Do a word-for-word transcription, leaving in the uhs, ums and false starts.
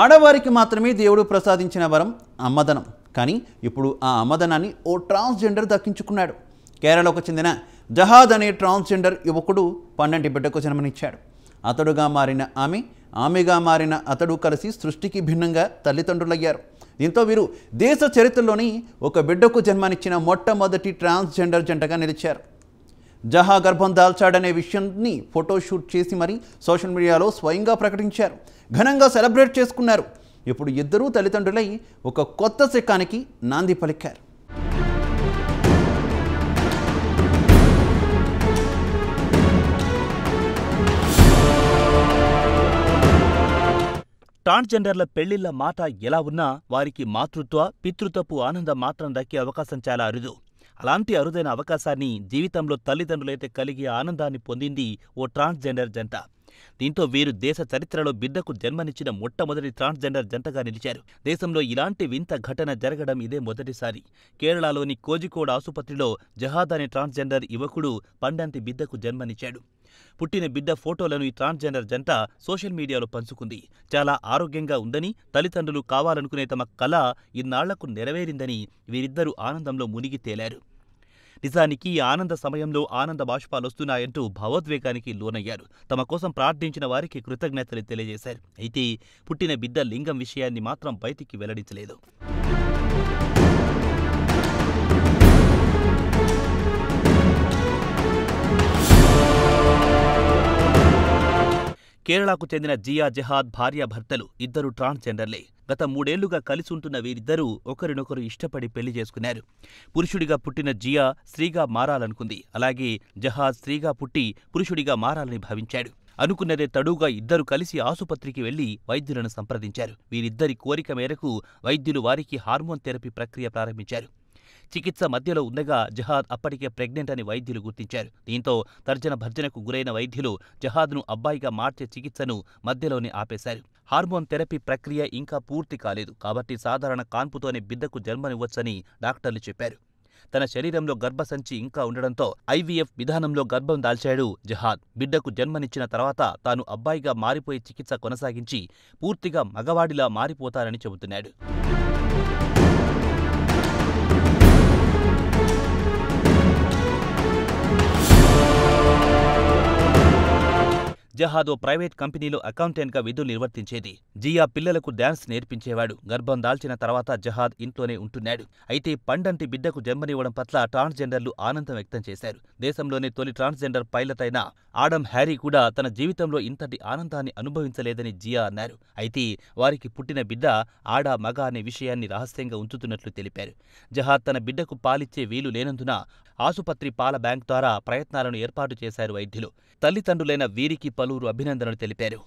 ఆడవారికి మాత్రమే దేవుడు ప్రసాదించిన వరం అమ్మదనం. కానీ ఇప్పుడు ఆ అమ్మదనాన్ని ఓ ట్రాన్స్జెండర్ దక్కించుకున్నాడు. కేరళకు చెందిన జహాద్ అనే ట్రాన్స్జెండర్ యువకుడు పన్నెండు బిడ్డకు జన్మనిచ్చాడు. అతడుగా మారిన ఆమె, ఆమెగా మారిన అతడు కలిసి సృష్టికి భిన్నంగా తల్లిదండ్రులయ్యారు. దీంతో వీరు దేశ చరిత్రలోని ఒక బిడ్డకు జన్మనిచ్చిన మొట్టమొదటి ట్రాన్స్జెండర్ జంటగా నిలిచారు. జహా గర్భం దాల్చాడనే విషయాన్ని ఫోటోషూట్ చేసి మరీ సోషల్ మీడియాలో స్వయంగా ప్రకటించారు, ఘనంగా సెలబ్రేట్ చేసుకున్నారు. ఇప్పుడు ఇద్దరూ తల్లిదండ్రులై ఒక కొత్త శకానికి నాంది పలికారు. ట్రాన్స్జెండర్ల పెళ్లిళ్ల మాట ఎలా ఉన్నా వారికి మాతృత్వ పితృత్వపు ఆనందం మాత్రం దక్కే అవకాశం చాలా అరుదు. అలాంటి అరుదైన అవకాశాన్ని జీవితంలో తల్లిదండ్రులైతే కలిగే ఆనందాన్ని పొందింది ఓ ట్రాన్స్జెండర్ జంట. దీంతో వీరు దేశ చరిత్రలో బిడ్డకు జన్మనిచ్చిన మొట్టమొదటి ట్రాన్స్జెండర్ జంటగా నిలిచారు. దేశంలో ఇలాంటి వింత ఘటన జరగడం ఇదే మొదటిసారి. కేరళలోని కోజికోడ్ ఆసుపత్రిలో జహాద్ అనే ట్రాన్స్జెండర్ యువకుడు పండంటి బిడ్డకు జన్మనిచ్చాడు. పుట్టిన బిడ్డ ఫోటోలను ఈ ట్రాన్స్జెండర్ జంట సోషల్ మీడియాలో పంచుకుంది. చాలా ఆరోగ్యంగా ఉందని, తల్లిదండ్రులు కావాలనుకునే తమ కళ ఇన్నాళ్లకు నెరవేరిందని వీరిద్దరూ ఆనందంలో మునిగి తేలారు. నిజానికి ఈ ఆనంద సమయంలో ఆనంద బాష్పాలొస్తున్నాయంటూ భావోద్వేగానికి లోనయ్యారు. తమ కోసం ప్రార్థించిన వారికి కృతజ్ఞతలు తెలియజేశారు. అయితే పుట్టిన బిడ్డ లింగం విషయాన్ని మాత్రం బయటికి వెల్లడించలేదు. కేరళకు చెందిన జియా, జహాద్ భార్యాభర్తలు ఇద్దరు ట్రాన్స్జెండర్లే. గత మూడేళ్లుగా కలిసి ఉంటున్న వీరిద్దరూ ఒకరినొకరు ఇష్టపడి పెళ్లి చేసుకున్నారు. పురుషుడిగా పుట్టిన జియా స్త్రీగా మారాలనుకుంది. అలాగే జహాద్ స్త్రీగా పుట్టి పురుషుడిగా మారాలని భావించాడు. అనుకున్నదే తడువుగా ఇద్దరు కలిసి ఆసుపత్రికి వెళ్లి వైద్యులను సంప్రదించారు. వీరిద్దరి కోరిక మేరకు వైద్యులు వారికి హార్మోన్ థెరపీ ప్రక్రియ ప్రారంభించారు. చికిత్స మధ్యలో ఉండగా జహాద్ అప్పటికే ప్రెగ్నెంట్ అని వైద్యులు గుర్తించారు. దీంతో తర్జన భర్జనకు గురైన వైద్యులు జహాద్ను అబ్బాయిగా మార్చే చికిత్సను మధ్యలోనే ఆపేశారు. హార్మోన్ థెరపీ ప్రక్రియ ఇంకా పూర్తి కాలేదు కాబట్టి సాధారణ కాన్పుతోనే బిడ్డకు జన్మనివ్వొచ్చని డాక్టర్లు చెప్పారు. తన శరీరంలో గర్భసంచి ఇంకా ఉండడంతో ఐవీఎఫ్ విధానంలో గర్భం దాల్చాడు జహాద్. బిడ్డకు జన్మనిచ్చిన తర్వాత తాను అబ్బాయిగా మారిపోయే చికిత్స కొనసాగించి పూర్తిగా మగవాడిలా మారిపోతానని చెబుతున్నాడు. జహాద్ ఓ ప్రైవేట్ కంపెనీలో అకౌంటెంట్గా విధులు నిర్వర్తించేది. జియా పిల్లలకు డాన్స్ నేర్పించేవాడు. గర్భం దాల్చిన తర్వాత జహాద్ ఇంట్లోనే ఉంటున్నాడు. అయితే పండంటి బిడ్డకు జన్మనివ్వడం పట్ల ట్రాన్స్జెండర్లు ఆనందం వ్యక్తం చేశారు. దేశంలోనే తొలి ట్రాన్స్జెండర్ పైలట్ అయిన ఆడమ్ హ్యారీ కూడా తన జీవితంలో ఇంతటి ఆనందాన్ని అనుభవించలేదని జియా అన్నారు. అయితే వారికి పుట్టిన బిడ్డ ఆడ మగ అనే విషయాన్ని రహస్యంగా ఉంచుతున్నట్లు తెలిపారు. జహాద్ తన బిడ్డకు పాలిచ్చే వీలు లేనందున ఆసుపత్రి పాల బ్యాంక్ ద్వారా ప్రయత్నాలను ఏర్పాటు చేశారు వైద్యులు. తల్లిదండ్రులైన వీరికి పలువురు అభినందనలు తెలిపారు.